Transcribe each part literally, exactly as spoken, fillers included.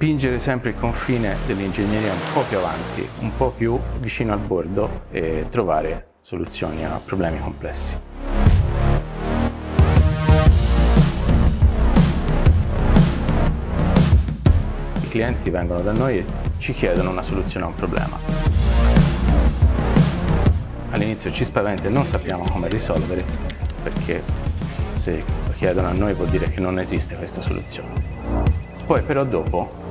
spingere sempre il confine dell'ingegneria un po' più avanti, un po' più vicino al bordo e trovare soluzioni a problemi complessi. I clienti vengono da noi e ci chiedono una soluzione a un problema. All'inizio ci spaventa e non sappiamo come risolvere, perché se lo chiedono a noi vuol dire che non esiste questa soluzione. Poi però dopo,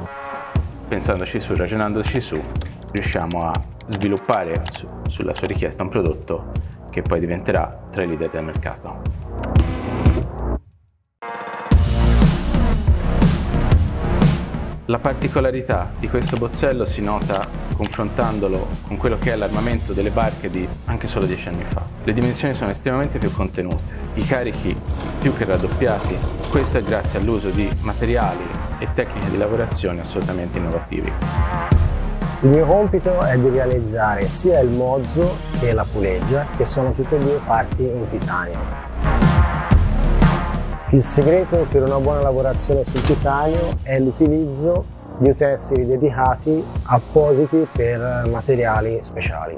pensandoci su, ragionandoci su, riusciamo a sviluppare su, sulla sua richiesta un prodotto che poi diventerà tra i leader del mercato. La particolarità di questo bozzello si nota confrontandolo con quello che è l'armamento delle barche di anche solo dieci anni fa. Le dimensioni sono estremamente più contenute, i carichi più che raddoppiati. Questo è grazie all'uso di materiali e tecniche di lavorazione assolutamente innovativi. Il mio compito è di realizzare sia il mozzo che la puleggia, che sono tutte e due parti in titanio. Il segreto per una buona lavorazione sul titanio è l'utilizzo di utensili dedicati appositi per materiali speciali.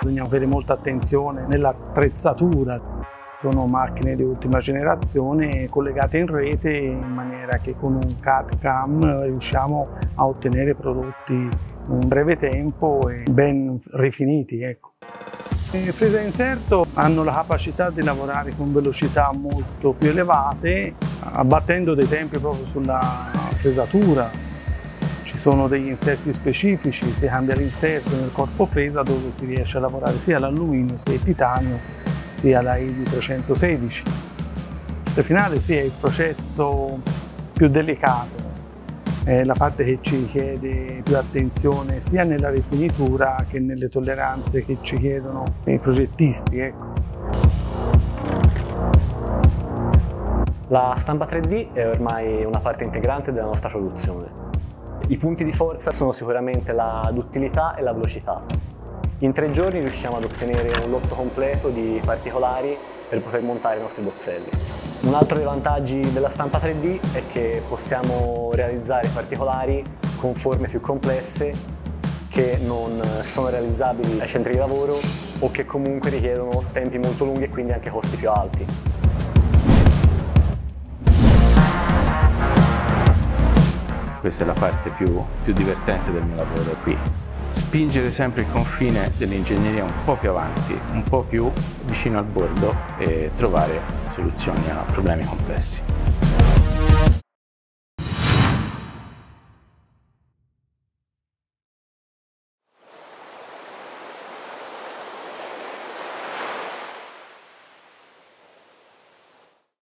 Bisogna avere molta attenzione nell'attrezzatura. Sono macchine di ultima generazione collegate in rete in maniera che con un C A D C A M riusciamo a ottenere prodotti in un breve tempo e ben rifiniti, ecco. Le prese inserto hanno la capacità di lavorare con velocità molto più elevate, abbattendo dei tempi proprio sulla fresatura. Ci sono degli inserti specifici, si cambia l'inserto nel corpo fresa dove si riesce a lavorare sia l'alluminio, sia il titanio, sia la EASY trecentosedici. Il finale sì, è il processo più delicato, è la parte che ci chiede più attenzione sia nella rifinitura che nelle tolleranze che ci chiedono i progettisti. Ecco. La stampa tre D è ormai una parte integrante della nostra produzione. I punti di forza sono sicuramente la duttilità e la velocità. In tre giorni riusciamo ad ottenere un lotto completo di particolari per poter montare i nostri bozzelli. Un altro dei vantaggi della stampa tre D è che possiamo realizzare particolari con forme più complesse che non sono realizzabili ai centri di lavoro o che comunque richiedono tempi molto lunghi e quindi anche costi più alti. Questa è la parte più, più divertente del mio lavoro qui. Spingere sempre il confine dell'ingegneria un po' più avanti, un po' più vicino al bordo e trovare soluzioni a problemi complessi.